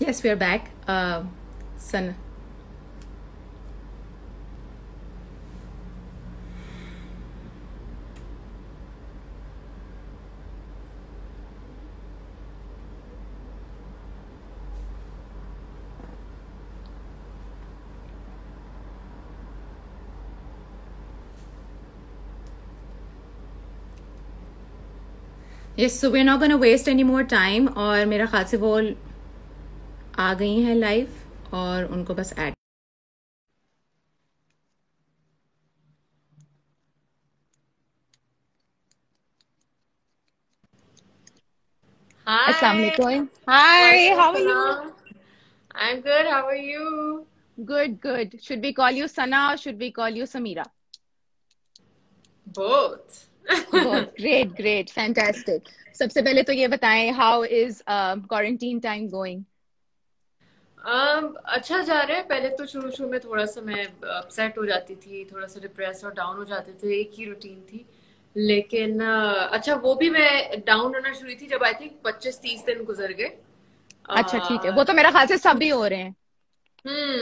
Yes, we are back. Sana. Yes, so we're not going to waste any more time. और मेरा ख्याल से वो आ गई हैं लाइव और उनको बस add. Hi. Assalamualaikum. Hi, how are you? I'm good. How are you? Good, good. Should we call you Sana or should we call you Simera? Both. Both. Great, great, fantastic. सबसे पहले तो ये बताएं, how is quarantine time going? अच्छा जा रहा है. पहले तो शुरू में थोड़ा सा मैं अपसेट हो जाती थी, थोड़ा सा डिप्रेस और डाउन हो जाते थे, एक ही रूटीन थी. लेकिन अच्छा, वो भी मैं डाउन होना शुरू थी जब आई थिंक 25-30 दिन गुजर गए. अच्छा ठीक है, वो तो मेरा ख्याल से सभी हो रहे हैं.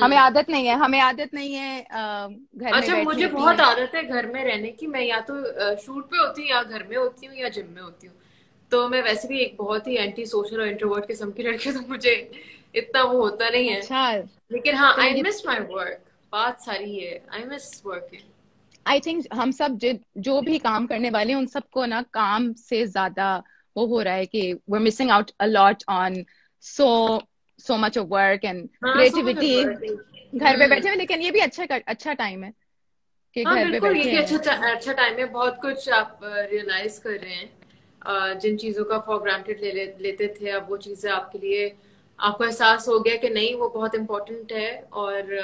हमें आदत नहीं है, हमें आदत नहीं है घर में. अच्छा, मुझे बहुत आदत है घर में रहने की. मैं या तो शूट पे होती हूँ या घर में होती हूँ या जिम में होती हूँ. तो मैं वैसे भी एक बहुत ही एंटी सोशल और इंट्रोवर्ट किस्म की लड़की हूँ, तो मुझे इतना वो होता नहीं है. अच्छा, लेकिन हाँ, आई मिस माई वर्क. बात सारी है, I miss working. I think हम सब जो भी काम करने वाले हैं उन सबको ना काम से ज्यादा वो हो रहा है कि we are missing out a lot on so much of work and creativity. घर पे बैठे हैं, लेकिन ये भी अच्छा टाइम है कि घर पे बैठे हैं. अच्छा टाइम है. बहुत कुछ आप रियलाइज कर रहे हैं, जिन चीजों का फॉर ग्रांटेड लेते थे, अब वो चीजें आपके लिए, आपको एहसास हो गया कि नहीं वो बहुत इम्पोर्टेंट है और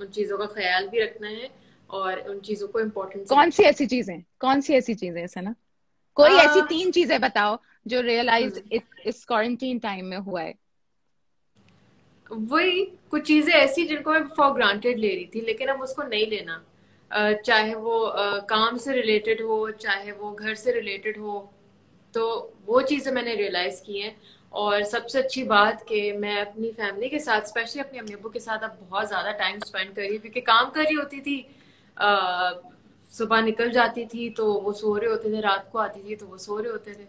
उन चीजों का ख्याल भी रखना है और उन चीजों को इम्पोर्टेंट. कौन सी ऐसी चीजें ऐसा ना, कोई ऐसी 3 चीजें बताओ जो रियलाइज इस क्वारंटीन टाइम में हुआ है. वही कुछ चीजें ऐसी जिनको मैं फॉर ग्रांटेड ले रही थी, लेकिन अब उसको नहीं लेना. चाहे वो काम से रिलेटेड हो, चाहे वो घर से रिलेटेड हो, तो वो चीजें मैंने रियलाइज की हैं. और सबसे अच्छी बात कि मैं अपनी फैमिली के साथ, स्पेशली अपने अम्मी अबू के साथ, अब बहुत ज्यादा टाइम स्पेंड कर रही हूँ. क्योंकि काम कर रही होती थी, सुबह निकल जाती थी तो वो सो रहे होते थे, रात को आती थी तो वो सो रहे होते थे.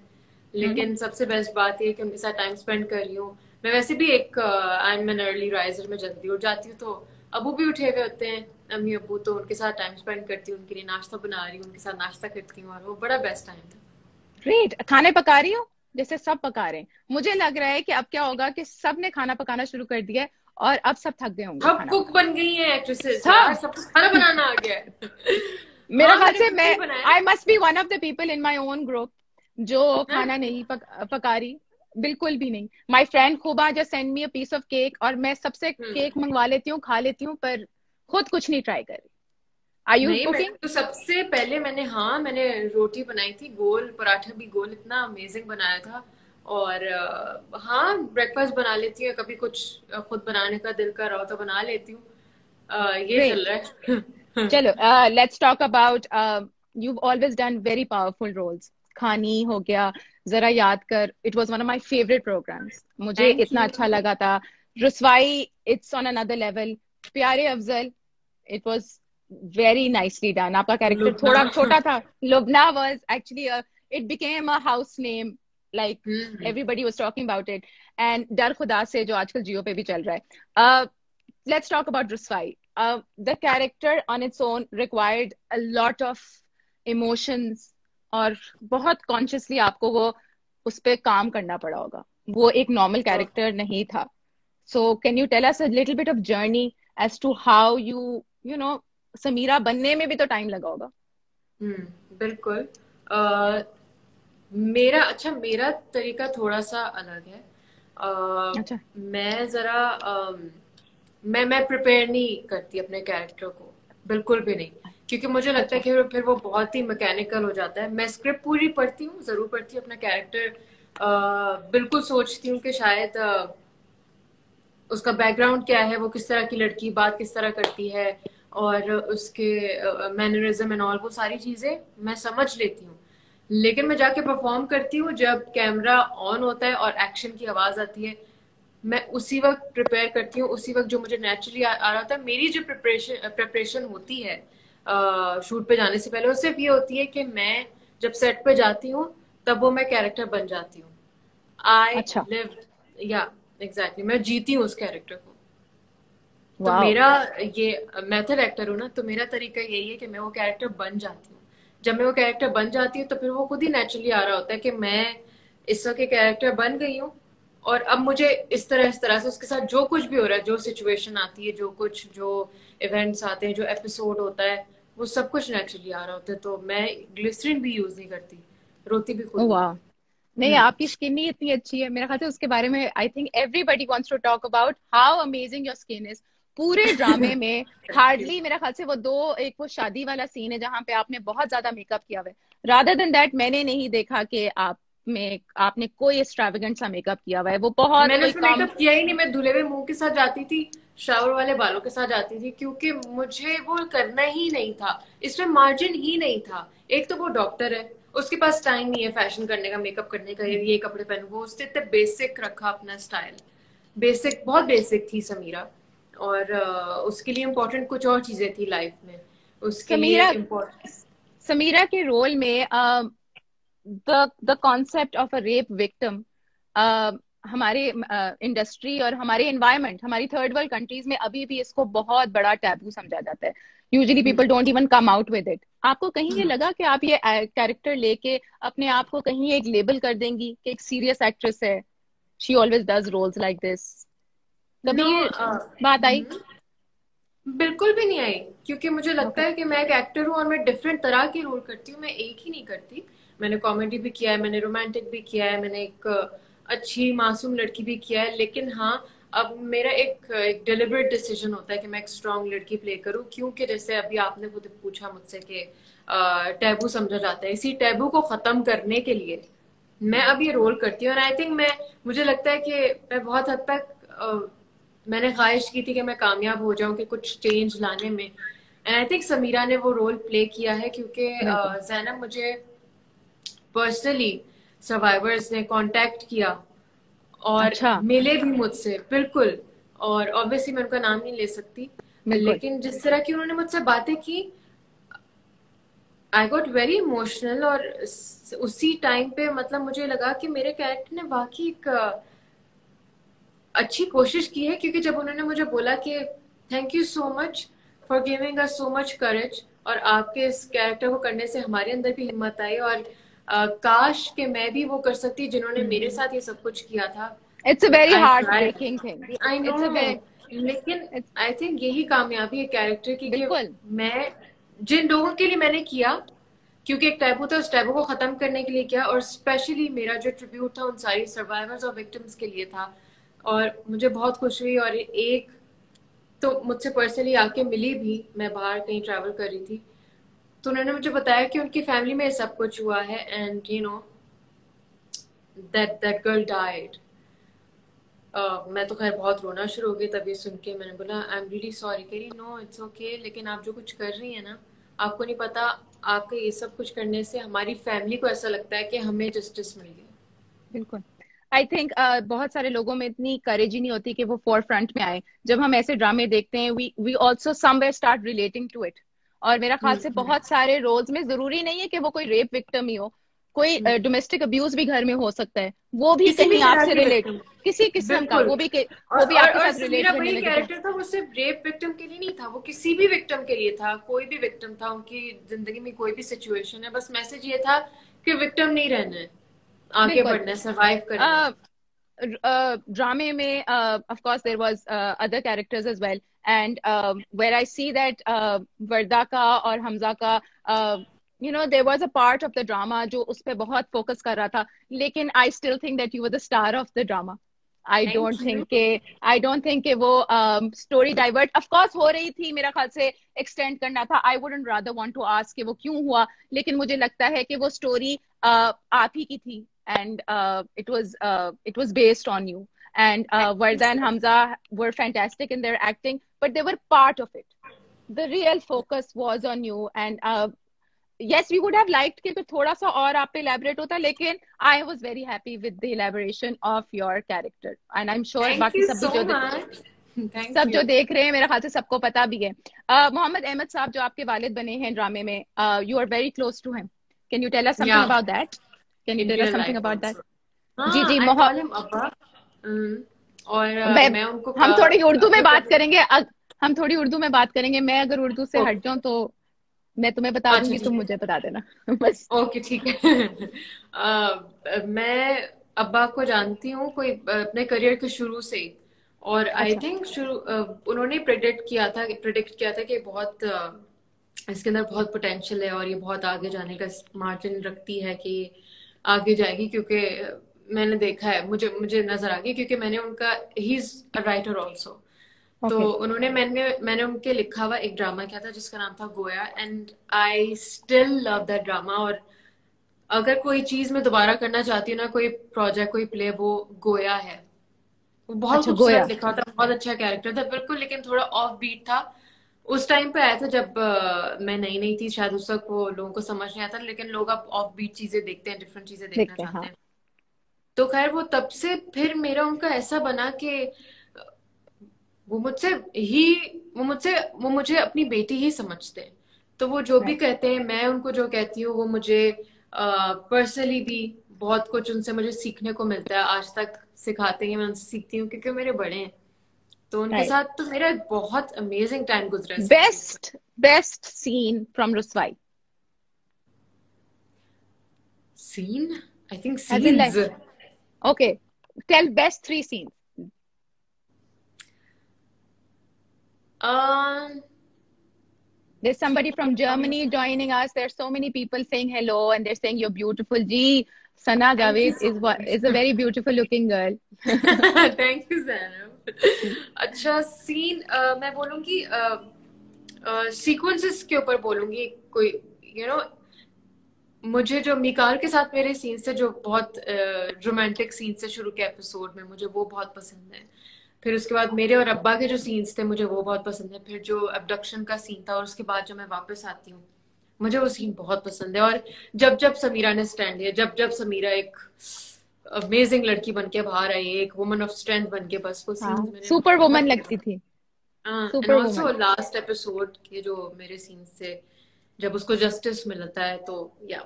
लेकिन सबसे बेस्ट बात ये कि उनके साथ टाइम स्पेंड कर रही हूँ. मैं वैसे भी एक I'm an early riser, मैं जल्दी उठ जाती हूँ, तो अबू भी उठे हुए होते हैं, अम्मी अबू, तो उनके साथ टाइम स्पेंड करती हूँ, उनके लिए नाश्ता बना रही हूँ, उनके साथ नाश्ता करती हूँ, और वो बड़ा बेस्ट टाइम था. ग्रेट. खाने पका रही हूँ जैसे सब पका रहे हैं. मुझे लग रहा है कि अब क्या होगा कि सब ने खाना पकाना शुरू कर दिया है और अब सब थक गए होंगे, सब कुक बन गई है, एक्ट्रेसेस, सबको खाना बनाना आ गया है. मेरा ख्याल से मैं I must be one of the people in my own group जो खाना नहीं पका रही, बिल्कुल भी नहीं. My friend Khuba just send me a piece of cake और मैं सबसे केक मंगवा लेती हूँ, खा लेती हूँ, पर खुद कुछ नहीं ट्राई कर रही. Are you cooking? तो सबसे पहले मैंने रोटी बनाई थी, गोल पराठा भी गोल, इतना अमेजिंग बनाया था. और हाँ, ब्रेकफास्ट बना लेती हूँ, कभी कुछ खुद बनाने का दिल कर रहा हो तो बना लेती हूँ. ये चल रहा है. चलो, let's talk about you always done very powerful roles. Khaani हो गया, जरा याद कर, it was one of my favourite programmes, मुझे इतना अच्छा लगा था. Ruswai, it's on another level. Pyare Afzal, it was very nicely done. आपका कैरेक्टर थोड़ा छोटा था. Lubna was actually, it became a house name, like everybody was talking about it. And Dar Khuda से, जो आजकल जियो पे भी चल रहा है. Let's talk about Ruswai. The character on its own required a lot of emotions और बहुत कॉन्शियसली आपको वो उस पर काम करना पड़ा होगा. वो एक नॉर्मल कैरेक्टर नहीं था. So can you tell us a little bit of journey as to how you know, Sameera बनने में भी तो टाइम लगा होगा. बिल्कुल. मेरा तरीका थोड़ा सा अलग है. अच्छा. मैं जरा मैं प्रिपेयर नहीं करती अपने कैरेक्टर को, बिल्कुल भी नहीं, क्योंकि मुझे लगता है कि फिर वो बहुत ही मैकेनिकल हो जाता है. मैं स्क्रिप्ट पूरी पढ़ती हूँ, जरूर पढ़ती हूँ, अपना कैरेक्टर बिल्कुल सोचती हूँ कि शायद उसका बैकग्राउंड क्या है, वो किस तरह की लड़की, बात किस तरह करती है, और उसके मैनरिज्म एंड ऑल, वो सारी चीजें मैं समझ लेती हूँ. लेकिन मैं जाके परफॉर्म करती हूँ, जब कैमरा ऑन होता है और एक्शन की आवाज आती है, मैं उसी वक्त प्रिपेयर करती हूँ, उसी वक्त जो मुझे नेचुरली आ रहा होता है। मेरी जो प्रिपरेशन होती है शूट पे जाने से पहले, वो सिर्फ ये होती है कि मैं जब सेट पे जाती हूँ तब वो मैं कैरेक्टर बन जाती हूँ। आई लिव या एग्जैक्टली मैं जीती हूँ उस कैरेक्टर को। तो मेरा ये मेथड एक्टर हूँ ना, तो मेरा तरीका यही है कि मैं वो कैरेक्टर बन जाती हूँ। जब मैं वो कैरेक्टर बन जाती हूँ तो फिर वो खुद ही नेचुरली आ रहा होता है कि मैं इस वक्त कैरेक्टर बन गई हूँ और अब मुझे इस तरह से उसके साथ जो कुछ भी हो रहा है, जो सिचुएशन आती है, जो इवेंट्स आते हैं, जो एपिसोड होता है, वो सब कुछ नेचुरली आ रहा होता है। तो मैं ग्लिसरीन भी यूज नहीं करती, रोती भी खुद। वाह, नहीं आपकी स्किन ही इतनी अच्छी है। मेरा ख्याल है उसके बारे में I think everybody wants to talk about how amazing your skin is. पूरे ड्रामे में हार्डली मेरा ख्याल से वो एक वो शादी वाला सीन है जहाँ पे आपने बहुत ज्यादा मेकअप किया हुआ है। रादर देन दैट मैंने नहीं देखा कि आपने कोई एक्स्ट्रावेगेंट सा मेकअप किया हुआ है। वो बहुत मैंने मेकअप किया ही नहीं। मैं धुले हुए मुंह के साथ जाती थी, शावर वाले बालों के साथ जाती थी, क्योंकि मुझे वो करना ही नहीं था, इसमें मार्जिन ही नहीं था। एक तो वो डॉक्टर है, उसके पास टाइम नहीं है फैशन करने का, मेकअप करने का, ये कपड़े पहनू वो। उसने इतना बेसिक रखा अपना स्टाइल, बेसिक, बहुत बेसिक थी समीरा। और उसके लिए इम्पोर्टेंट कुछ और चीजें थी लाइफ में, उसके लिए इम्पोर्टेंट। समीरा के रोल में the concept of a rape victim हमारे इंडस्ट्री और हमारे एनवायरनमेंट, हमारी थर्ड वर्ल्ड कंट्रीज में अभी भी इसको बहुत बड़ा टैबू समझा जाता है। Usually people don't even come out with it. आपको कहीं ये लगा कि आप ये कैरेक्टर लेके अपने आप को कहीं एक लेबल कर देंगी कि एक सीरियस एक्ट्रेस है, she always does roles like this? कभी बात आई? बिल्कुल भी नहीं आई, क्योंकि मुझे लगता है कि मैं एक एक्टर हूँ और मैं डिफरेंट तरह के रोल करती हूँ, मैं एक ही नहीं करती। मैंने कॉमेडी भी किया है, मैंने रोमांटिक भी किया है, मैंने एक अच्छी मासूम लड़की भी किया है। लेकिन हाँ, अब मेरा एक डिलिबरेट डिसीजन होता है कि मैं एक स्ट्रॉन्ग लड़की प्ले करूँ, क्योंकि जैसे अभी आपने खुद पूछा मुझसे कि टैबू समझा जाता है, इसी टैबू को खत्म करने के लिए मैं अब ये रोल करती हूँ। और आई थिंक मुझे लगता है कि मैं बहुत हद तक मैंने ख्वाहिश की थी कि मैं कामयाब हो जाऊँ कि कुछ चेंज लाने में। एंड आई थिंक समीरा ने वो रोल प्ले किया है, क्योंकि ज़ैनब मुझे पर्सनली सर्वाइवर्स ने कांटेक्ट किया और मिले भी मुझसे, बिल्कुल। और ऑब्वियसली मैं उनका नाम नहीं ले सकती, लेकिन जिस तरह की उन्होंने मुझसे बातें की, आई गॉट वेरी इमोशनल। और उसी टाइम पे मतलब मुझे लगा कि मेरे कैरेक्टर ने वाकई एक अच्छी कोशिश की है, क्योंकि जब उन्होंने मुझे बोला कि thank you so much for giving us so much courage, और आपके इस कैरेक्टर को करने से हमारे अंदर भी हिम्मत आई, और काश कि मैं भी वो कर सकती जिन्होंने मेरे साथ ये सब कुछ किया था। It's a very hard breaking thing, I know, लेकिन आई थिंक यही कामयाबी है कैरेक्टर की कि मैं जिन लोगों के लिए मैंने किया, क्योंकि एक टैबू था, उस टैबू को खत्म करने के लिए किया। और स्पेशली मेरा जो ट्रिब्यूट था उन सारी सर्वाइवर्स और विक्टिम्स के लिए था, और मुझे बहुत खुशी हुई। और एक तो मुझसे पर्सनली आके मिली भी, मैं बाहर कहीं ट्रैवल कर रही थी तो उन्होंने मुझे बताया कि उनकी फैमिली में सब कुछ हुआ है, and you know that girl died. मैं तो खैर बहुत रोना शुरू हो गई तब ये सुन के। मैंने बोला आई एम रियली सॉरी। कह रही नो इट्स ओके, लेकिन आप जो कुछ कर रही है ना, आपको नहीं पता, आपके ये सब कुछ करने से हमारी फैमिली को ऐसा लगता है कि हमें जस्टिस मिल गया। बिल्कुल, आई थिंक बहुत सारे लोगों में इतनी करेज ही नहीं होती कि वो फोरफ्रंट में आए। जब हम ऐसे ड्रामे देखते हैं we also somewhere start relating to it. और मेरा ख्याल से बहुत सारे रोल्स में जरूरी नहीं है कि वो कोई रेप विक्टिम ही हो, कोई डोमेस्टिक अब्यूज भी घर में हो सकता है, वो भी कहीं आपसे रिलेट, किसी किस्म का वो भी आपके साथ रिलेट करने लगे। मेरा कैरेक्टर था वो सिर्फ रेप विक्टिम के लिए नहीं था, वो किसी भी विक्टिम के लिए था, कोई भी विक्टिम था, उनकी जिंदगी में कोई भी सिचुएशन है। बस मैसेज ये था कि विक्टिम नहीं रहना है, आगे बढ़ना है, सर्वाइव करना है। Drama mein of course there was other characters as well, and where I see that Varda ka aur Hamza ka you know there was a part of the drama jo us pe bahut focus kar raha tha, lekin I still think that you were the star of the drama. I don't think ke wo story divert of course ho rahi thi, mera khayal se extend karna tha. I wouldn't rather want to ask ke wo kyun hua, lekin mujhe lagta hai ke wo story aap hi ki thi, and it was based on you, and Varda and Hamza were fantastic in their acting, but they were part of it. The real focus was on you, and yes we would have liked कि थोड़ा सा और आप पे elaborate होता, लेकिन I was very happy with the elaboration of your character and I'm sure बाकी सब so जो देख रहे हैं मेरा ख्याल से सबको पता भी है. मोहम्मद अहमद साहब जो आपके वालिद बने हैं ड्रामे में, you are very close to him. Can you tell us something about that? Can you tell us something about that? जी जी मोहम्मद, और मैं उनको हम थोड़ी उर्दू में बात करेंगे, हम थोड़ी उर्दू में बात करेंगे. मैं अगर उर्दू से हट जाऊं तो मैं तुम्हें बता दूंगी, तुम मुझे बता देना बस. ओके ठीक है. मैं अब्बा को जानती हूँ कोई अपने करियर के शुरू से, और आई थिंक उन्होंने प्रेडिक्ट किया था कि बहुत इसके अंदर बहुत पोटेंशियल है और ये बहुत आगे जाने का मार्जिन रखती है कि आगे जाएगी, क्योंकि मैंने देखा है, मुझे नजर आ गई, क्योंकि मैंने उनका ही इज अ राइटर ऑल्सो. तो उन्होंने मैंने उनके लिखा हुआ एक ड्रामा किया था जिसका नाम था Goya, and I still love that drama. और अगर कोई चीज मैं दोबारा करना चाहती हूँ ना, कोई प्रोजेक्ट, कोई प्ले, वो गोया है. वो बहुत खूबसूरत लिखा था, बहुत अच्छा कैरेक्टर था बिल्कुल, लेकिन थोड़ा ऑफ बीट था. उस टाइम पे आया था जब मैं नई थी, शायद उस वक्त वो लोगों को समझ नहीं आता, लेकिन लोग अब ऑफ बीट चीजें देखते हैं, डिफरेंट चीजें देखना चाहते हैं. तो खैर वो तब से फिर मेरा उनका ऐसा बना कि वो मुझे अपनी बेटी ही समझते हैं. तो वो जो भी कहते हैं, मैं उनको जो कहती हूँ, वो मुझे पर्सनली भी बहुत कुछ उनसे मुझे सीखने को मिलता है. आज तक सिखाते हैं, मैं उनसे सीखती हूँ क्योंकि मेरे बड़े हैं. तो उनके साथ तो मेरा बहुत अमेजिंग टाइम गुजरा. Best scene from Ruswai scene, I think scenes. Okay tell best 3 scenes. There's somebody from Germany joining us. There's so many people saying hello and they're saying you're beautiful. Ji, Sana Javed is a very beautiful looking girl. Thank you, Zainab. अच्छा scene मैं बोलूँगी sequences के ऊपर बोलूँगी. कोई मुझे जो मिकार के साथ मेरे scene से जो बहुत romantic scene से शुरू के episode में मुझे वो बहुत पसंद है. फिर उसके बाद मेरे और अब्बा के जो सीन्स थे मुझे वो बहुत पसंद है. फिर जो एब्डक्शन का सीन था और उसके बाद जो मैं वापस आती हूँ, मुझे वो सीन बहुत पसंद है. और जब समीरा ने स्टैंड लिया, जब समीरा एक अमेजिंग लड़की बनके बाहर आई, एक वुमन ऑफ स्ट्रेंथ बनके, बस वो सीन सुपर वुमन लगती थी. एंड ऑल्सो लास्ट एपिसोड के जो मेरे सीन्स थे, जब उसको जस्टिस मिलता है, तो या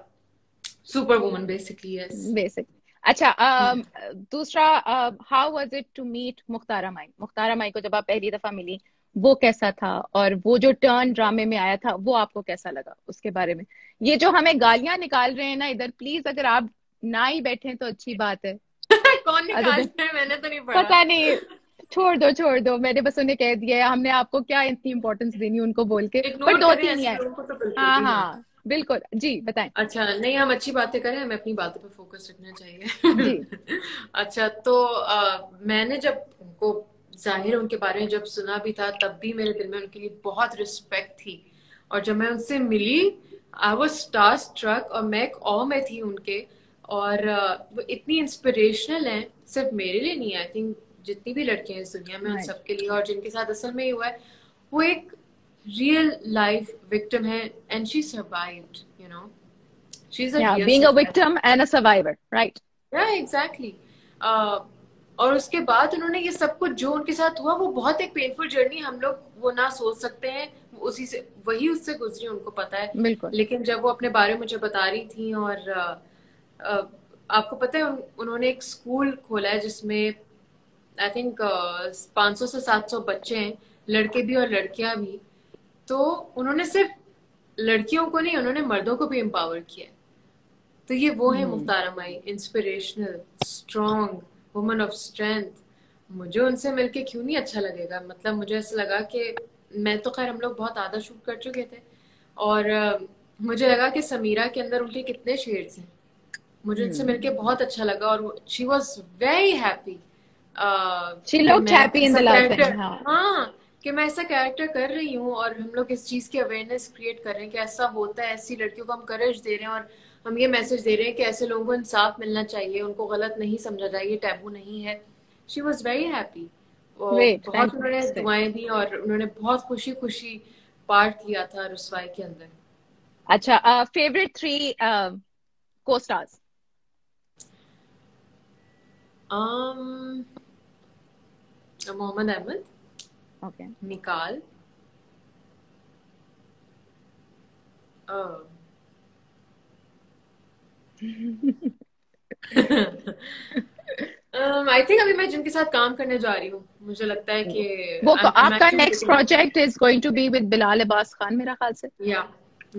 सुपर वुमन बेसिकली. अच्छा, दूसरा, how was it to meet Mukhtara Mai को जब आप पहली दफा मिली, वो कैसा था? और वो जो टर्न ड्रामे में आया था वो आपको कैसा लगा? उसके बारे में, ये जो हमें गालियां निकाल रहे हैं ना इधर, प्लीज अगर आप ना ही बैठे तो अच्छी बात है. कौन निकाल रहे हैं? मैंने तो नहीं पढ़ा, पता नहीं. छोड़ दो, मैंने बस उन्हें कह दिया है हमने आपको क्या इतनी इम्पोर्टेंस देनी उनको बोल के, पर 2-3 आए. हाँ बिल्कुल जी, बताएं. अच्छा नहीं, हम अच्छी बातें करें, हमें अपनी बातों पे फोकस रखना चाहिए जी. अच्छा तो मैंने जब उनको जाहिर उनके बारे में जब सुना भी था, तब भी मेरे दिल में उनके लिए बहुत रिस्पेक्ट थी. और जब मैं उनसे मिली, आई वाज स्टारस्ट्रक, और मैं एक और में थी उनके. और वो इतनी इंस्पिरेशनल हैं, सिर्फ मेरे लिए नहीं, आई थिंक जितनी भी लड़कियां इस दुनिया में, उन सबके लिए. और जिनके साथ असल में ये हुआ है, वो एक real life victim hai and she survived, she's a being survivor. A victim and a survivor, right? Yeah, exactly. और उसके बाद उन्होंने ये सब कुछ जो उनके साथ हुआ, वो बहुत एक painful journey, हम लोग वो ना सोच सकते हैं, वही उससे गुजरी, उनको पता है बिल्कुल. लेकिन जब वो अपने बारे में मुझे बता रही थी, और आपको पता है उन्होंने एक स्कूल खोला है जिसमें आई थिंक 500 से 700 बच्चे हैं, लड़के भी और लड़कियां भी. तो उन्होंने सिर्फ लड़कियों को नहीं, उन्होंने मर्दों को भी एम्पावर किया. तो ये वो है Mukhtara Mai, inspirational, strong woman of strength. मुझे उनसे मिलके क्यों नहीं अच्छा लगेगा? मतलब मुझे ऐसा लगा कि मैं तो खैर, हम लोग बहुत आधा शूट कर चुके थे, और मुझे लगा कि समीरा के अंदर उनके कितने शेड्स हैं. मुझे उनसे मिलके बहुत अच्छा लगा, और शी वॉज वेरी हैप्पी. हाँ, कि मैं ऐसा कैरेक्टर कर रही हूँ, और हम लोग इस चीज की अवेयरनेस क्रिएट कर रहे हैं कि ऐसा होता है, ऐसी लड़कियों को हम करेज दे रहे हैं, और हम ये मैसेज दे रहे हैं कि ऐसे लोगों को इंसाफ मिलना चाहिए, उनको गलत नहीं समझा जाए, ये टैबू नहीं है. शी वॉज वेरी हैप्पी, बहुत उन्होंने दुआएं दी, और उन्होंने बहुत खुशी खुशी पार्ट लिया था रुस्वाई के अंदर. अच्छा, favourite 3 co-stars. Mohammad Ahmed, okay, निकाल, I think अभी मैं जिनके साथ काम करने जा रही हूँ, मुझे लगता है कि वो आपका next project is going to be with Bilal Abbas Khan, मेरा ख्याल से।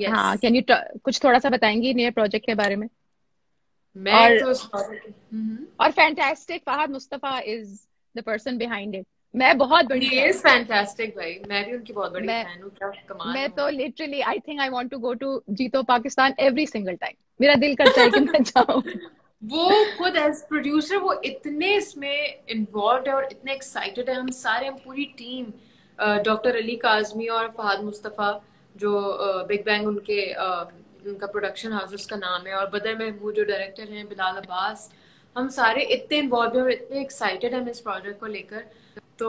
या हाँ, कैन यू कुछ थोड़ा सा बताएंगी नए प्रोजेक्ट के बारे में? मैं और fantastic, Fahad Mustafa is the person behind it. मैं बहुत बड़ी फैंटास्टिक भाई, मैं भी उनकी बहुत बड़ी फैन हूं, क्या कमाल। मैं तो literally I think I want to go to Jeeto Pakistan every single time, मेरा दिल करता है कि मैं जाऊं। वो खुद एज प्रोड्यूसर वो इतने इसमें इन्वॉल्व है और इतने एक्साइटेड है। हम सारे, हम पूरी टीम, डॉक्टर अली काजमी और फहद मुस्तफा जो बिग बैंग उनका प्रोडक्शन हाउस उसका नाम है, और बदर महमूद जो डायरेक्टर हैं, बिलाल अब्बास, हम सारे इतने इन्वॉल्व हैं और इतने एक्साइटेड हैं इस प्रोजेक्ट को लेकर। तो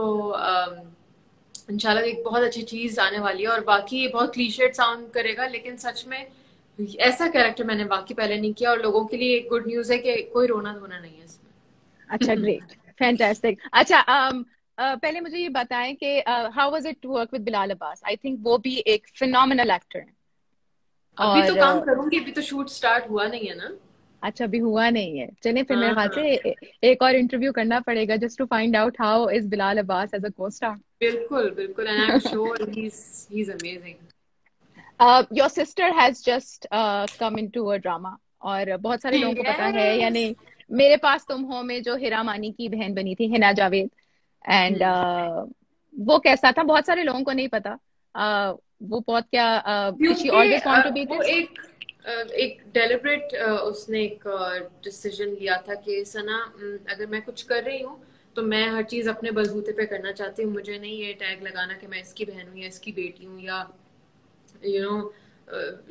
इंशाल्लाह एक बहुत अच्छी चीज़ आने वाली है। और बाकी ये बहुत क्लीशेड साउंड करेगा, लेकिन सच में ऐसा कैरेक्टर मैंने बाकी पहले नहीं किया, और लोगों के लिए एक गुड न्यूज़ है कि कोई रोना धोना नहीं है इसमें। अच्छा, ग्रेट, फैंटास्टिक। अच्छा, पहले मुझे ये बताएं कि how was it to work with Bilal Abbas? I think वो भी एक फिनोमिनल एक्टर है। अभी तो काम करूंगी, अभी तो शूट स्टार्ट हुआ नहीं है ना। अच्छा, अभी हुआ नहीं है। चलिए फिर मेरे हाथ से एक और इंटरव्यू करना पड़ेगा just to find out how is Bilal Abbas as a co-star. बिल्कुल बिल्कुल, and I am sure he is amazing. Your sister has just come into a drama, और बहुत सारे लोगों को पता है, यानी मेरे पास तुम हो में जो हीरा मानी की बहन बनी थी, हिना जावेद, एंड वो कैसा था बहुत सारे लोगों को नहीं पता। वो बहुत क्या किसी और वो एक डेलिब्रेट उसने एक डिसीजन लिया था कि सना, अगर मैं कुछ कर रही हूँ तो मैं हर चीज अपने बलबूते पे करना चाहती हूँ। मुझे नहीं ये टैग लगाना कि मैं इसकी बहन हूँ या इसकी बेटी हूँ या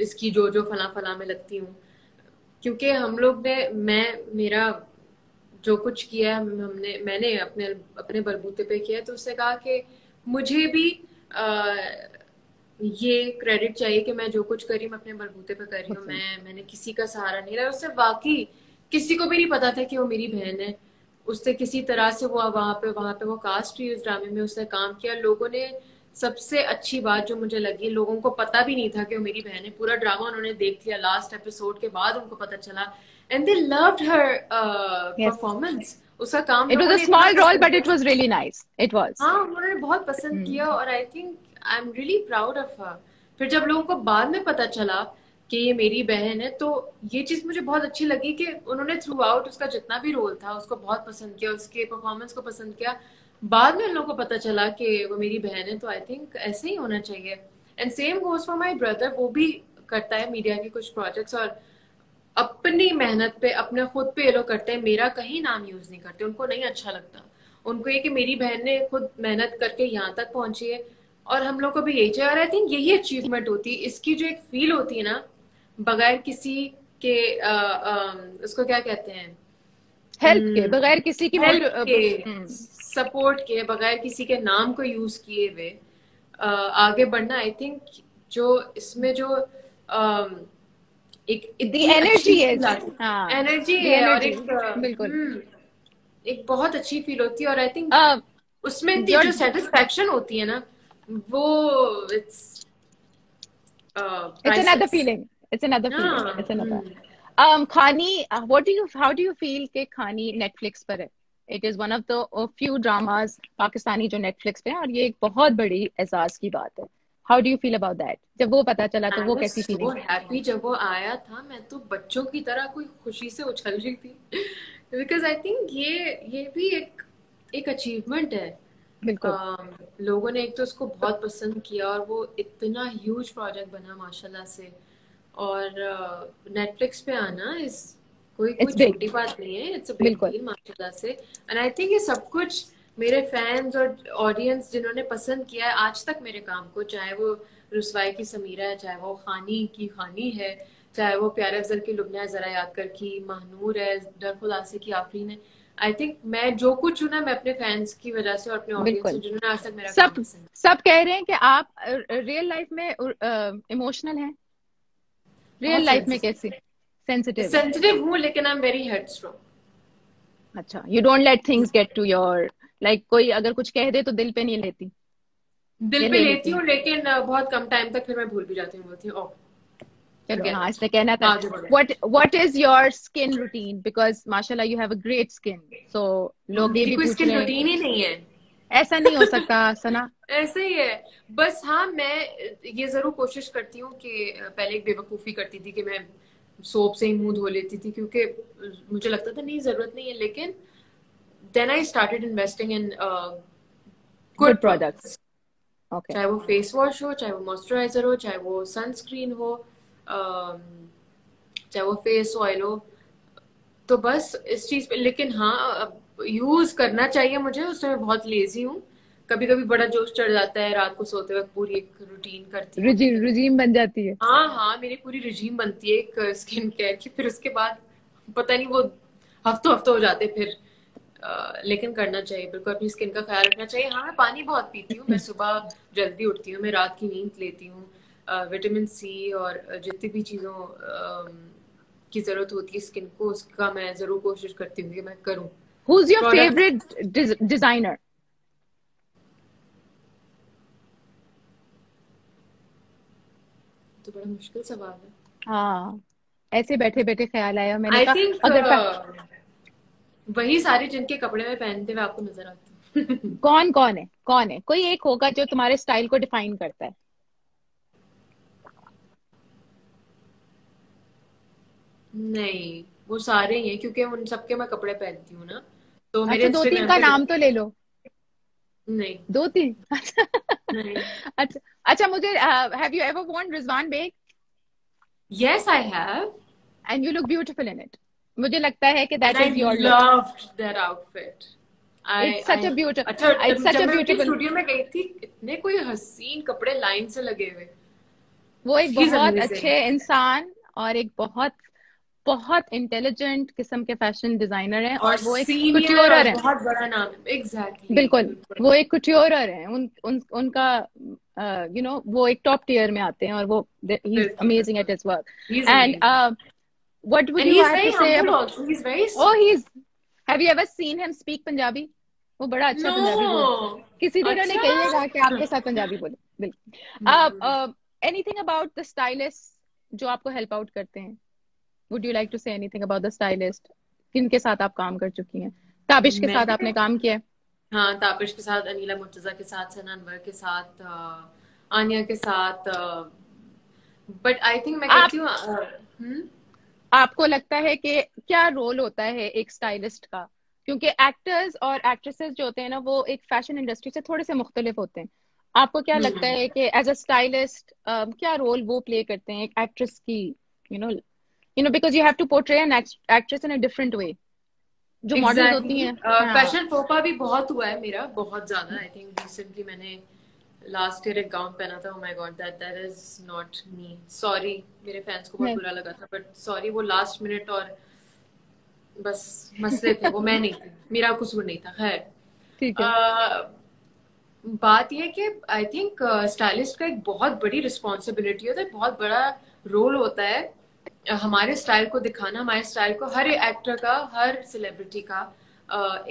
इसकी जो जो फला फला में लगती हूँ, क्योंकि हम लोग ने मेरा जो कुछ किया मैंने अपने बलबूते पे किया। तो उसने कहा कि मुझे भी ये क्रेडिट चाहिए कि मैं जो कुछ करी मैं अपने बलबूते पे कर रही हूँ, मैंने किसी का सहारा नहीं लिया। उससे वाकई किसी को भी नहीं पता था कि वो मेरी बहन है। उससे किसी तरह से वो वहाँ पे वो कास्ट हुई, उस ड्रामे में उसने काम किया। लोगों ने, सबसे अच्छी बात जो मुझे लगी, लोगों को पता भी नहीं था कि वो मेरी बहन है। पूरा ड्रामा उन्होंने देख लिया, लास्ट एपिसोड के बाद उनको पता चला, and they loved her performance. उसका काम, it was a small role but it was really nice, it was, हाँ, उन्होंने बहुत पसंद किया। और I think I am really proud of her. फिर जब लोगों को बाद में पता चला कि ये मेरी बहन है, तो ये चीज मुझे बहुत अच्छी लगी कि उन्होंने थ्रू आउट उसका जितना भी रोल था उसको बहुत पसंद किया, उसके परफॉर्मेंस को पसंद किया। बाद में उन लोगों को पता चला कि वो मेरी बहन है, तो आई थिंक ऐसे ही होना चाहिए। And same goes for my brother, वो भी करता है मीडिया के कुछ प्रोजेक्ट्स, और अपनी मेहनत पे, अपने खुद पे ये लोग करते हैं, मेरा कहीं नाम यूज नहीं करते। उनको नहीं अच्छा लगता, उनको ये कि मेरी बहन ने खुद मेहनत करके यहाँ तक पहुंची है, और हम लोग को भी यही चाहिए। और आई थिंक यही अचीवमेंट होती है, इसकी जो एक फील होती है ना, बगैर किसी के उसको क्या कहते हैं, हेल्प के, बगैर किसी की सपोर्ट के, बगैर किसी के नाम को यूज किए हुए आगे बढ़ना। आई थिंक जो इसमें जो एक एनर्जी है, एनर्जी है, और एक बहुत अच्छी फील होती है। और आई थिंक उसमें जो सेटिस्फैक्शन होती है ना, वो it's another feeling, it's another feeling, it's another. Khaani, how do you feel कि खानी नेटफ्लिक्स पर है? It is one of the few dramas Pakistani जो नेटफ्लिक्स पे है, और ये एक बहुत बड़ी एहसास की बात है। How do you feel about that? जब वो पता चला तो वो कैसी फीलिंग? बहुत हैप्पी जब वो आया था, मैं तो बच्चों की तरह कोई खुशी से उछल रही थी, बिकॉज आई थिंक ये भी एक अचीवमेंट है। लोगों ने एक तो उसको बहुत पसंद किया, और वो इतना ह्यूज प्रोजेक्ट बना माशाल्लाह से, और नेटफ्लिक्स पे आना इस कोई छोटी बात नहीं है, इट्स अ बिग डील माशाल्लाह से। एंड आई थिंक ये सब कुछ मेरे फैंस और ऑडियंस जिन्होंने पसंद किया है आज तक मेरे काम को, चाहे वो रिस्वाई की समीरा है, चाहे वो खानी की खानी है, चाहे वो प्यारे अफजल की लुबना है, जरा याद कर की महनूर है, डर खुदा से की आफरीन है, आई थिंक मैं जो कुछ हूँ ना, मैं अपने फैंस की वजह से और अपने ऑडियंस से, जिन्होंने आज तक मेरा सब कह रहे हैं कि आप रियल लाइफ में इमोशनल हैं। रियल लाइफ में कैसी? सेंसिटिव हूँ लेकिन आई एम वेरी हेडस्ट्रॉन्ग। अच्छा, you don't let things get to your like, कोई अगर कुछ कह दे तो दिल पे नहीं लेती? दिल पे लेती हूँ लेकिन बहुत कम टाइम तक, फिर मैं भूल भी जाती हूँ। हाँ, इसने कहना था। What is your skin routine? Because माशाल्लाह you have a great skin. So लोग ये भी पूछ रहे हैं। कोई skin routine ही नहीं है। ऐसा नहीं हो सकता सना। ऐसा ही है बस। हाँ, मैं ये जरूर कोशिश करती हूँ कि पहले एक बेवकूफ़ी करती थी कि मैं सोप से ही मुंह धो लेती थी क्योंकि मुझे लगता था नहीं जरूरत नहीं है, लेकिन then I started investing in good products. Okay. चाहे वो फेस वॉश हो, चाहे वो मॉइस्चराइजर हो, चाहे वो सनस्क्रीन हो, चाहे वो फेस ऑयल हो, तो बस इस चीज पे। लेकिन हाँ, यूज करना चाहिए मुझे, उसमें मैं बहुत लेजी हूँ। कभी कभी बड़ा जोश चढ़ जाता है, रात को सोते वक्त पूरी एक रूटीन करती हूँ, रिजीम बन जाती है। हाँ हाँ, मेरी पूरी रिजीम बनती है एक स्किन केयर की, फिर उसके बाद पता नहीं वो हफ्तों हफ्तों हो जाते फिर। लेकिन करना चाहिए बिल्कुल, अपनी स्किन का ख्याल रखना चाहिए। हाँ, मैं पानी बहुत पीती हूँ, मैं सुबह जल्दी उठती हूँ, मैं रात की नींद लेती हूँ, विटामिन सी और जितनी भी चीज़ों की जरूरत होती है स्किन को, उसका मैं जरूर कोशिश करती हूँ कि मैं करूँ। Who is your favourite designer? तो बड़ा मुश्किल सवाल है। हाँ, ऐसे बैठे बैठे ख्याल आया मैंने कहा अगर वही सारे जिनके कपड़े में पहनते हुए आपको नजर आते हैं। कौन है? कोई एक होगा जो तुम्हारे स्टाइल को डिफाइन करता है। नहीं, वो सारे ही हैं क्योंकि उन सबके मैं कपड़े पहनती हूँ ना, तो मेरे दो तीन का नाम तो ले लो। नहीं, दो तीन? अच्छा, मुझे हैव यू एवर वॉन्ट Rizwan Beg? Yes I have and you look beautiful in it. मुझे लगता है कि that is your loved their outfit. It's such a beautiful. अच्छा, स्टूडियो में गई थी, इतने कोई हसीन कपड़े लाइन से लगे हुए। वो एक बहुत अच्छे इंसान और एक बहुत बहुत इंटेलिजेंट किस्म के फैशन डिजाइनर हैं और वो एक कुट्योरर हैं। बहुत बड़ा नाम है। एग्जैक्टली, बिल्कुल, वो एक कुट्योरर हैं। उनका यू नो वो एक टॉप टियर में आते हैं और वो ही is amazing at his work and What would you have to say about? He's very humble. Oh, he's. Have you ever seen him speak Punjabi? वो बड़ा अच्छा पंजाबी बोलता है। किसी दिन उन्हें कहिएगा कि आपके साथ पंजाबी बोले। बिल्कुल। Anything about the stylist जो आपको help out करते हैं? Would you like to say anything about the stylist? किनके साथ आप काम कर चुकी हैं? ताबिश के साथ आपने काम किया है? हाँ, ताबिश के साथ, अनिला मुर्तजा के साथ, सना अनवर के साथ, आनिया के साथ। But I think मैं कहती हूँ आपको लगता है कि क्या रोल होता है एक स्टाइलिस्ट का? क्योंकि एक्टर्स और एक्ट्रेसेस जो होते हैं ना, वो एक फैशन इंडस्ट्री से थोड़े से मुख्तलिफ होते हैं। आपको क्या लगता है कि एज अ स्टाइलिस्ट क्या रोल वो प्ले करते हैं एक एक्ट्रेस की? You know because you have to portray an actress in a different way जो मॉडल होती हैं। फैशन फोपा भी बहुत हुआ है मेरा, बहुत ज्यादा। आई थिंक रिसेंटली मैंने लास्ट ईयर एक गाउन पहना था। Oh my God, that is not me. Sorry, मेरे फैंस को बहुत बुरा लगा था, बट सॉरी, वो लास्ट मिनट और बस मसले थे। वो मैं नहीं थी, मेरा कसूर नहीं था। खैर, ठीक है। बात यह है कि आई थिंक स्टाइलिस्ट का एक बहुत बड़ी रिस्पॉन्सिबिलिटी होता है, बहुत बड़ा रोल होता है हमारे स्टाइल को दिखाना, हमारे स्टाइल को। हर एक्टर का, हर सेलिब्रिटी का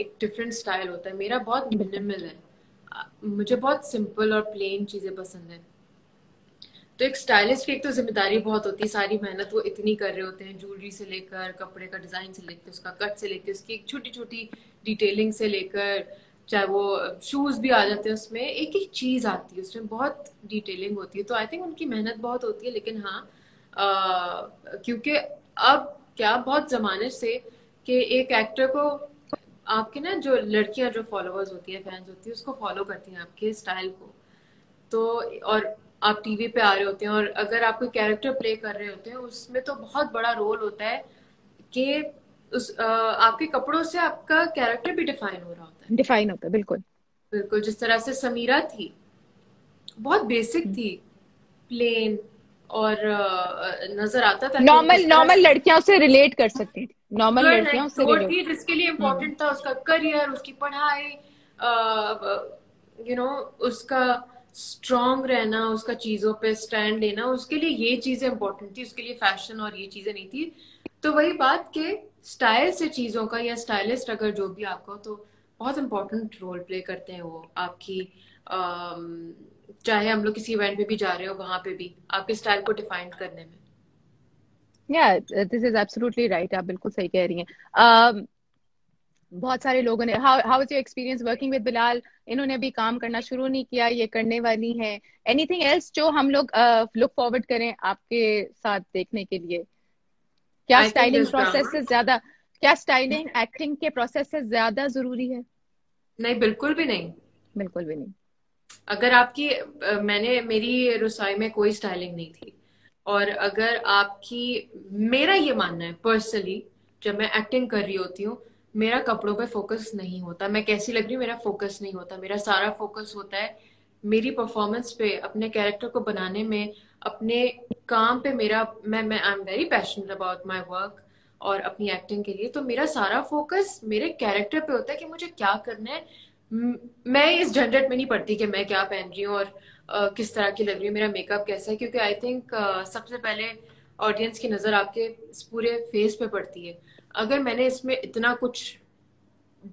एक डिफरेंट स्टाइल होता है। मेरा बहुत मिनिमल है, मुझे बहुत सिंपल और प्लेन चीजें पसंद है। तो एक स्टाइलिस्ट की एक तो जिम्मेदारी बहुत होती है, सारी मेहनत वो इतनी कर रहे होते हैं, ज्वेलरी से लेकर, कपड़े का डिजाइन से लेकर, उसका कट से लेकर, उसकी एक छोटी छोटी डिटेलिंग से लेकर, चाहे वो शूज भी आ जाते हैं उसमें, एक एक चीज आती है, उसमें बहुत डिटेलिंग होती है। तो आई थिंक उनकी मेहनत बहुत होती है। लेकिन हाँ, क्योंकि अब क्या बहुत जमाने से कि एक एक्टर को आपके ना जो लड़कियां, जो फॉलोअर्स होती है, फैंस होती है, उसको फॉलो करती हैं आपके स्टाइल को। तो और आप टीवी पे आ रहे होते हैं और अगर आप कोई कैरेक्टर प्ले कर रहे होते हैं, उसमें तो बहुत बड़ा रोल होता है कि उस आपके कपड़ों से आपका कैरेक्टर भी डिफाइन होता है। बिल्कुल। जिस तरह से समीरा थी, बहुत बेसिक थी, प्लेन, और नजर आता था नॉर्मल लड़कियां उससे रिलेट कर सकती थी। नॉर्मल लड़कियां उससे रिलेट थी, जिसके लिए इम्पोर्टेंट था उसका करियर, उसकी पढ़ाई, उसका स्ट्रॉन्ग रहना, उसका चीज़ों पे स्टैंड लेना, उसके लिए ये चीज़ें इम्पोर्टेंट थी, उसके लिए फैशन और ये चीज़ें नहीं थी। तो वही बात के स्टाइल से चीज़ों का या स्टाइलिस्ट अगर जो भी आपको, तो बहुत इम्पोर्टेंट रोल प्ले करते हैं वो आपकी। चाहे हम लोग किसी इवेंट में भी जा रहे हो, वहाँ पे भी आपके स्टाइल को डिफाइन करने में। Yeah, this is absolutely right. आप बिल्कुल सही कह रही हैं। बहुत सारे लोगों ने how is your experience working with Bilal? इन्होंने भी काम करना शुरू नहीं किया, ये करने वाली हैं। Anything else जो हम लोग look forward करें आपके साथ देखने के लिए? क्या स्टाइलिंग प्रोसेस से ज्यादा, क्या स्टाइलिंग एक्टिंग के प्रोसेस से ज्यादा जरूरी है? नहीं, बिल्कुल भी नहीं, बिल्कुल भी नहीं। अगर आपकी, मैंने, मेरी रुसाई में कोई स्टाइलिंग नहीं थी, और अगर आपकी, मेरा ये मानना है पर्सनली, जब मैं एक्टिंग कर रही होती हूँ मेरा कपड़ों पे फोकस नहीं होता, मैं कैसी लग रही हूँ मेरा फोकस नहीं होता। मेरा सारा फोकस होता है मेरी परफॉर्मेंस पे, अपने कैरेक्टर को बनाने में, अपने काम पे। मेरा, मैं I am very passionate about my work और अपनी एक्टिंग के लिए, तो मेरा सारा फोकस मेरे कैरेक्टर पे होता है कि मुझे क्या करना है। मैं इस झंझट में नहीं पड़ती कि मैं क्या पहन रही हूँ और किस तरह की लग रही है, मेरा मेकअप कैसा है, क्योंकि आई थिंक सबसे पहले ऑडियंस की नज़र आपके इस पूरे फेस पे पड़ती है। अगर मैंने इसमें इतना कुछ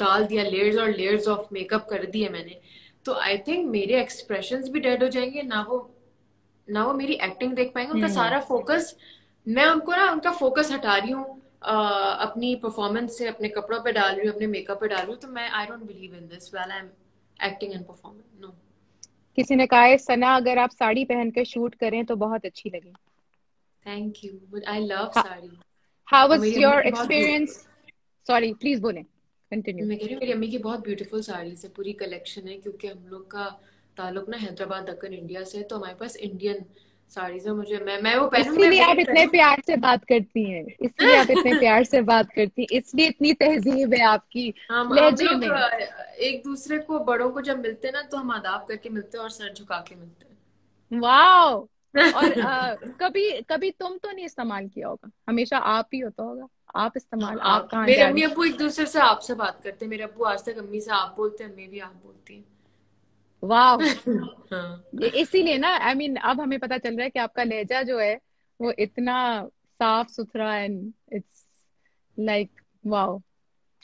डाल दिया, लेयर्स और लेयर्स ऑफ मेकअप कर दिए मैंने, तो आई थिंक मेरे एक्सप्रेशंस भी डेड हो जाएंगे, ना वो मेरी एक्टिंग देख पाएंगे। उनका सारा फोकस, मैं उनको ना उनका फोकस हटा रही हूँ अपनी परफॉर्मेंस से, अपने कपड़ों पे डाल रही हूँ, अपने मेकअप पे डाल रही हूँ। तो मैं I don't believe in this while I am acting and performing, no. किसी ने कहा है सना अगर आप साड़ी पहन के शूट करें तो बहुत अच्छी लगे। Thank you, but I love sari. How was your experience? Sorry, please बोलें, कंटिन्यू। मैं कह रही हूँ मेरी अम्मी की बहुत ब्यूटीफुल साड़ी से पूरी कलेक्शन है, क्योंकि हम लोग का ताल्लुक ना हैदराबाद, दक्कन इंडिया से, तो हमारे पास इंडियन साड़ीज़ है। मुझे मैं वो पहनूं, इसलिए आप इतने प्यार से बात करती हैं, इसलिए आप इतने प्यार से बात करती हैं, इसलिए इतनी तहजीब है आपकी लहजे में। एक दूसरे को, बड़ों को जब मिलते हैं ना, तो हम आदाब करके मिलते हैं और सर झुका के मिलते हैं। वाओ। और कभी कभी तुम तो नहीं इस्तेमाल किया होगा, हमेशा आप ही होता होगा, आप इस्तेमाल, आप कहाँ? मेरे अम्मी अबू एक दूसरे से आपसे बात करते हैं। मेरे अबू आज तक अम्मी से आप बोलते हैं, अम्मी भी आप बोलती है। वाव। इसीलिए ना, आई मीन अब हमें पता चल रहा है कि आपका लहजा जो है वो इतना साफ सुथरा, एंड इट्स लाइक वाव।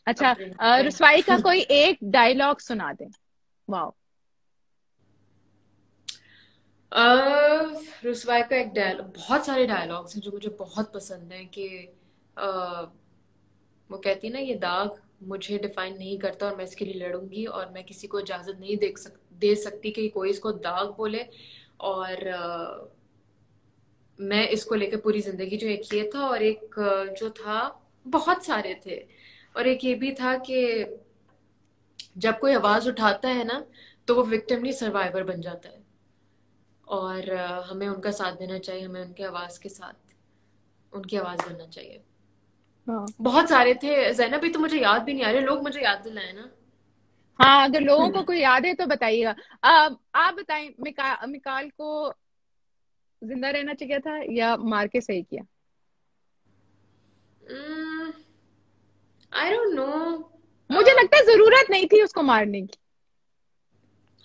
अच्छा, रुस्वाई का कोई एक डायलॉग सुना दें। वाव। रुस्वाई का एक डायलॉग, बहुत सारे डायलॉग्स हैं जो मुझे बहुत पसंद हैं, कि वो कहती है ना, ये दाग मुझे डिफाइन नहीं करता और मैं इसके लिए लड़ूंगी, और मैं किसी को इजाजत नहीं दे सकती कि कोई इसको दाग बोले, और मैं इसको लेकर पूरी जिंदगी, जो एक ये था, और एक जो था, बहुत सारे थे, और एक ये भी था कि जब कोई आवाज उठाता है ना, तो वो विक्टिम नहीं, सर्वाइवर बन जाता है, और हमें उनका साथ देना चाहिए, हमें उनकी आवाज के साथ उनकी आवाज बनना चाहिए। बहुत सारे थे ज़ैनब, भी तो मुझे याद भी नहीं आ रहे, लोग मुझे याद दिलाए ना। हाँ, अगर लोगों को कोई याद है तो बताइएगा। आप बताएं, मिकाल को जिंदा रहना चाहिए था या मार के सही किया? I don't know, मुझे लगता है जरूरत नहीं थी उसको मारने की।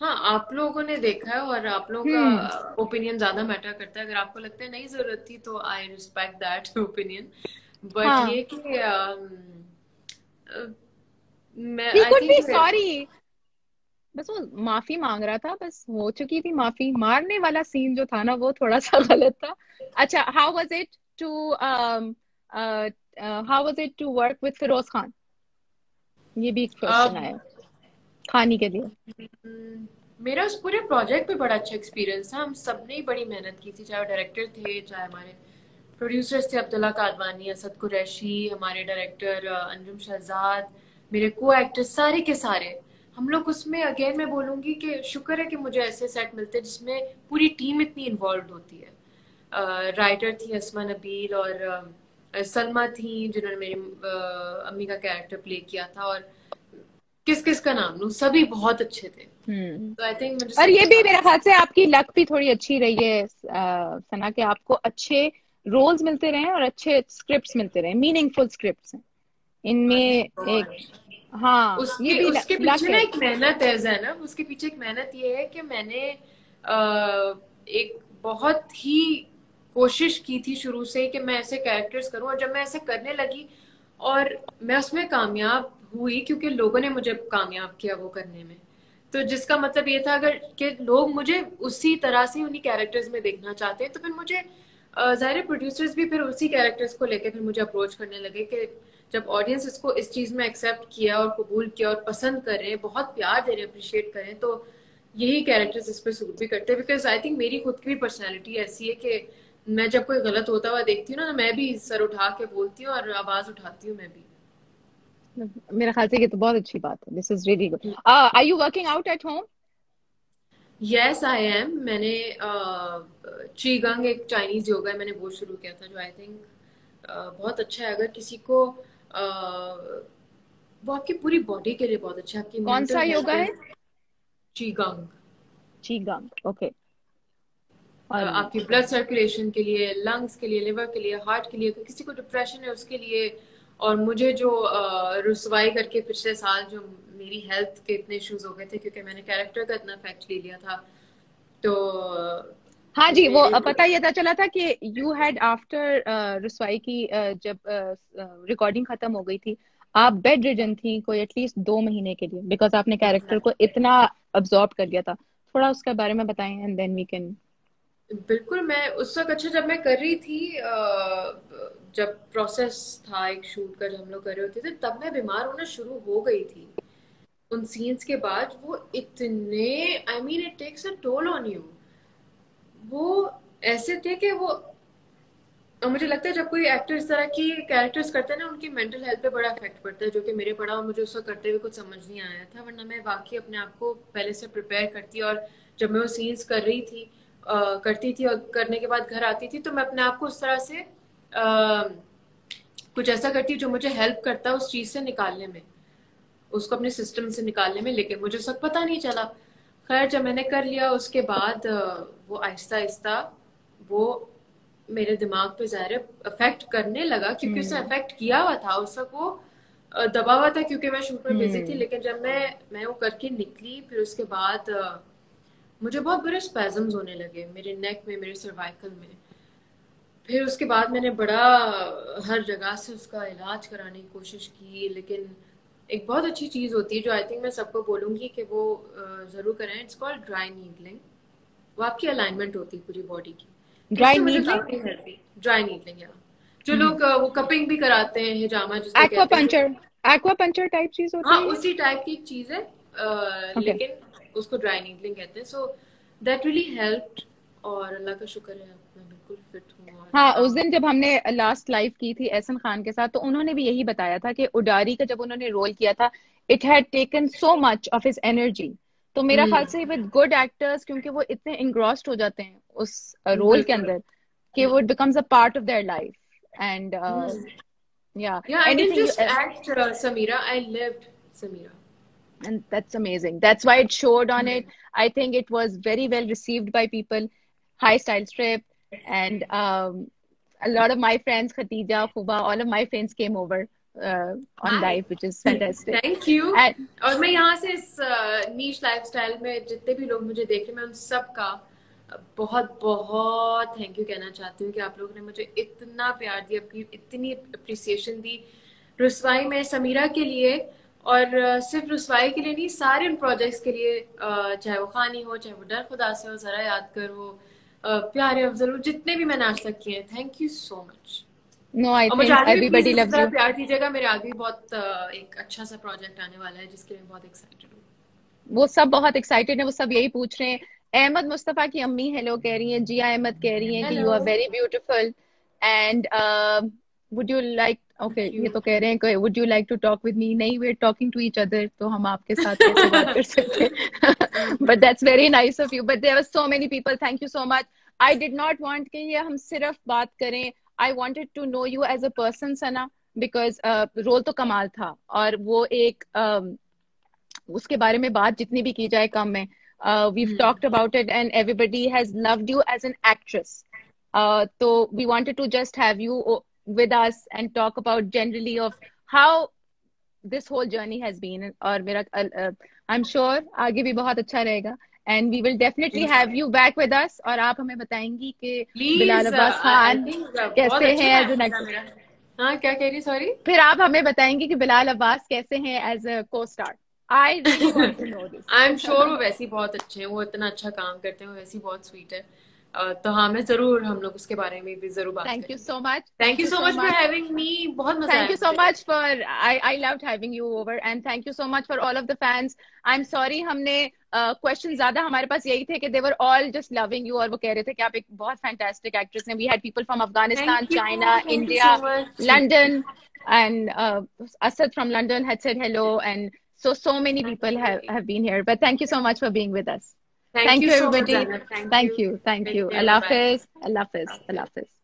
हाँ, आप लोगों ने देखा है और आप लोगों का ओपिनियन ज्यादा मैटर करता है। अगर आपको लगता है नहीं जरूरत थी, तो I respect that opinion, but हाँ, ये कि मैं, he could be sorry, बस वो माफी मांग रहा था, बस हो चुकी थी माफी। मारने वाला सीन जो था ना, वो थोड़ा सा गलत था। अच्छा, how was it to work with Firoz Khan? ये भी एक क्वेश्चन आया खानी के लिए। मेरा उस पूरे प्रोजेक्ट पे बड़ा अच्छा एक्सपीरियंस था। हम सब ने बड़ी मेहनत की थी, चाहे डायरेक्टर थे, चाहे हमारे प्रोड्यूसर्स थे अब्दुल्ला कादवानी, असद कुरैशी, हमारे डायरेक्टर अंजुम शहजाद, मेरे को एक्टर्स, सारे के सारे हम लोग उसमें। अगेन मैं बोलूँगी कि शुक्र है कि मुझे ऐसे सेट मिलते हैं जिसमें पूरी टीम इतनी इन्वॉल्व होती है। राइटर थी असमा नबील और सलमा थी, जिन्होंने मेरी अम्मी का कैरेक्टर प्ले किया था, और किस किस का नाम लूँ, सभी बहुत अच्छे थे। तो आई थिंक, और ये भी मेरे ख्याल से आपकी लक भी थोड़ी अच्छी रही है सना, के आपको अच्छे रोल्स मिलते रहे और अच्छे स्क्रिप्ट्स मिलते रहे, मीनिंगफुल स्क्रिप्ट्स हैं इनमें। हाँ, उसके पीछे एक मेहनत है ज़ैनब, उसके पीछे एक मेहनत ये है कि मैंने एक बहुत ही कोशिश की थी शुरू से कि मैं ऐसे कैरेक्टर्स करूं, और जब मैं ऐसे करने लगी और मैं उसमें कामयाब हुई क्योंकि लोगों ने मुझे कामयाब किया वो करने में, तो जिसका मतलब ये था अगर कि लोग मुझे उसी तरह से उन्हीं कैरेक्टर्स में देखना चाहते हैं, तो फिर मुझे ज़ाहिर प्रोड्यूसर्स भी फिर उसी कैरेक्टर्स को लेके फिर मुझे अप्रोच करने लगे कि जब ऑडियंस इसको इस चीज़ में एक्सेप्ट किया और कबूल किया और पसंद कर रहे हैं, बहुत प्यार दे रहे हैं, अप्रिशिएट करें, तो यही कैरेक्टर्स इस पर सूट भी करते हैं। बिकॉज आई थिंक मेरी खुद की भी पर्सनैलिटी ऐसी है कि मैं जब कोई गलत होता हुआ देखती हूँ ना, मैं भी सर उठा के बोलती हूँ और आवाज़ उठाती हूँ मैं भी। मेरा ख्याल से ये तो बहुत अच्छी बात है। This is really good. Are you working out at home? Yes I am. मैंने ची गंग एक चाइनीज योगा है, मैंने वो शुरू किया था जो आई थिंक बहुत अच्छा है। अगर किसी को वो आपकी पूरी बॉडी के लिए बहुत अच्छा है। आपकी कौन सा योगा है? Qigong. Qigong, okay. आपकी ब्लड सर्कुलेशन के लिए, लंग्स के लिए, लिवर के लिए, हार्ट के लिए, किसी को डिप्रेशन है उसके लिए। और मुझे जो रिस्वाई करके पिछले साल जो मेरी हेल्थ के इतने इश्यूज हो गए थे क्योंकि मैंने कैरेक्टर का इतना इफेक्ट ले लिया था, तो हाँ जी वो पता ये चला था कि यू हैड आफ्टर रिस्वाई की जब रिकॉर्डिंग खत्म हो गई थी आप बेड रिडन थी कोई एटलीस्ट 2 महीने के लिए, बिकॉज आपने कैरेक्टर को इतना अब्सॉर्ब कर लिया था। थोड़ा उसके बारे में बताएं एंड देन वी कैन। बिल्कुल, मैं उस वक्त अच्छा जब मैं कर रही थी जब प्रोसेस था एक शूट का जो हम लोग कर रहे होते थे, तब मैं बीमार होना शुरू हो गई थी उन सीन्स के बाद। वो इतने I mean it takes a toll on you. वो ऐसे थे कि वो मुझे लगता है जब कोई एक्टर इस तरह की कैरेक्टर्स करते हैं ना उनकी मेंटल हेल्थ पे बड़ा इफेक्ट पड़ता है, जो कि मेरे पड़ा। और मुझे उसको करते हुए कुछ समझ नहीं आया था, वरना मैं वाकई अपने आप को पहले से प्रिपेयर करती। और जब मैं वो सीन्स कर रही थी करती थी और करने के बाद घर आती थी, तो मैं अपने आप को उस तरह से कुछ ऐसा करती जो मुझे हेल्प करता है उस चीज़ से निकालने में, उसको अपने सिस्टम से निकालने में। लेकिन मुझे सब पता नहीं चला। खैर जब मैंने कर लिया उसके बाद वो आहिस्ता आहिस्ता वो मेरे दिमाग पे ज़ाहिर अफेक्ट करने लगा क्योंकि उसने अफेक्ट किया हुआ था, उसको दबा हुआ था क्योंकि मैं शूट में बिजी थी। लेकिन जब मैं वो करके निकली फिर उसके बाद मुझे बहुत बुरे स्पैज़म्स होने लगे मेरे नेक में, मेरे सर्वाइकल में। फिर उसके बाद मैंने बड़ा हर जगह से उसका इलाज कराने की कोशिश की। लेकिन एक बहुत अच्छी चीज़ होती है जो आई थिंक मैं सबको बोलूँगी कि वो ज़रूर करें, इट्स कॉल्ड ड्राई नीडलिंग। वो आपकी अलाइनमेंट होती है पूरी बॉडी की। ड्राई नीडलिंग, ड्राई नीडलिंग जो लोग वो कपिंग भी कराते हैं, हिजामा जिसको एक्वापंचर टाइप चीज़ होती है। हाँ, उसी टाइप की एक चीज़ है लेकिन उसको ड्राई नीडलिंग कहते हैं। सो दैट रियली हेल्प्ड और अल्लाह का शुक्र है मैं बिल्कुल फिट हूँ। हाँ, उस दिन जब हमने लास्ट लाइव की थी एहसन खान के साथ तो उन्होंने भी यही बताया था कि उडारी का जब उन्होंने रोल किया था it had taken so much of his energy. तो मेरा ख्याल से विद गुड एक्टर्स क्योंकि वो इतने इंग्रॉस्ड हो जाते हैं उस रोल के अंदर कि वो it becomes a part of their life. And I didn't just act Sameera, I lived Sameera. And that's amazing. That's why it showed on it. I think it was very well received by people. High style strip, and a lot of my friends, Khadija, Fuba, all of my friends came over on live, which is fantastic. Thank you. And मैं यहाँ से इस niche lifestyle में जितने भी लोग मुझे देख रहे हैं मैं उन सब का बहुत बहुत thank you कहना चाहती हूँ कि आप लोगों ने मुझे इतना प्यार दिया, अपनी इतनी appreciation दी रुस्वाई में समीरा के लिए। और सिर्फ रुस्वाई के लिए नहीं, सारे उन प्रोजेक्ट्स के लिए, चाहे वो खानी हो, चाहे वो डर खुदा से हो, जरा याद कर हो, प्यारे अफजल हो, जितने भी मैंने आज तक किए हैं, thank you so much. No I think everybody loves you. प्यार दीजिएगा। मेरे आगे बहुत एक अच्छा सा प्रोजेक्ट आने वाला है जिसके लिए बहुत एक्साइटेड हूँ। वो सब बहुत एक्साइटेड है, वो सब यही पूछ रहे हैं। अहमद मुस्तफ़ा की अम्मी हेलो कह रही है, जिया अहमद कह रही है कि you are very beautiful and would you like ये तो कह रहे हैं कि would you like to talk with me. नहीं, we are talking to each other, तो हम आपके साथ कैसे बात कर सकते हैं। But that's very nice of you, but there are so many people. Thank you so much. I did not want कि ये हम सिर्फ बात करें, I wanted to know you as a person Sana, because role तो कमाल था और वो एक उसके बारे में बात जितनी भी की जाए कम है। वी've talked about it and everybody has loved you as an actress. तो we wanted to just have you with us and talk about generally of how this whole journey has been. और मेरा I'm sure आगे भी बहुत अच्छा रहेगा and we will definitely have you back with us, और आप हमें बताएंगी कि बिलाल अब्बास खान कैसे हैं एज एक्टर. हाँ क्या कह रही, सॉरी, फिर आप हमें बताएंगे कि बिलाल अब्बास कैसे हैं as a co-star. I am sure वो वैसे ही बहुत अच्छे हैं, वो इतना अच्छा काम करते हैं, वो वैसे ही बहुत स्वीट है. तो हाँ मैं जरूर, हम लोग उसके बारे में भी जरूर बात करेंगे. Thank you so much for having me, बहुत मजा आया. Thank you so much for, I loved having you over, and thank you so much for all of the fans. I am sorry, हमने क्वेश्चन ज्यादा हमारे पास यही थे कि they were all just loving you, और वो कह रहे थे कि आप एक बहुत फैंटास्टिक एक्ट्रेस हैं. We had people from Afghanistan, China, India, London, and Asad from London had said hello, and so many people have been here, but thank you so much for being with us. Thank you everybody. Thank you. Allah Hafiz.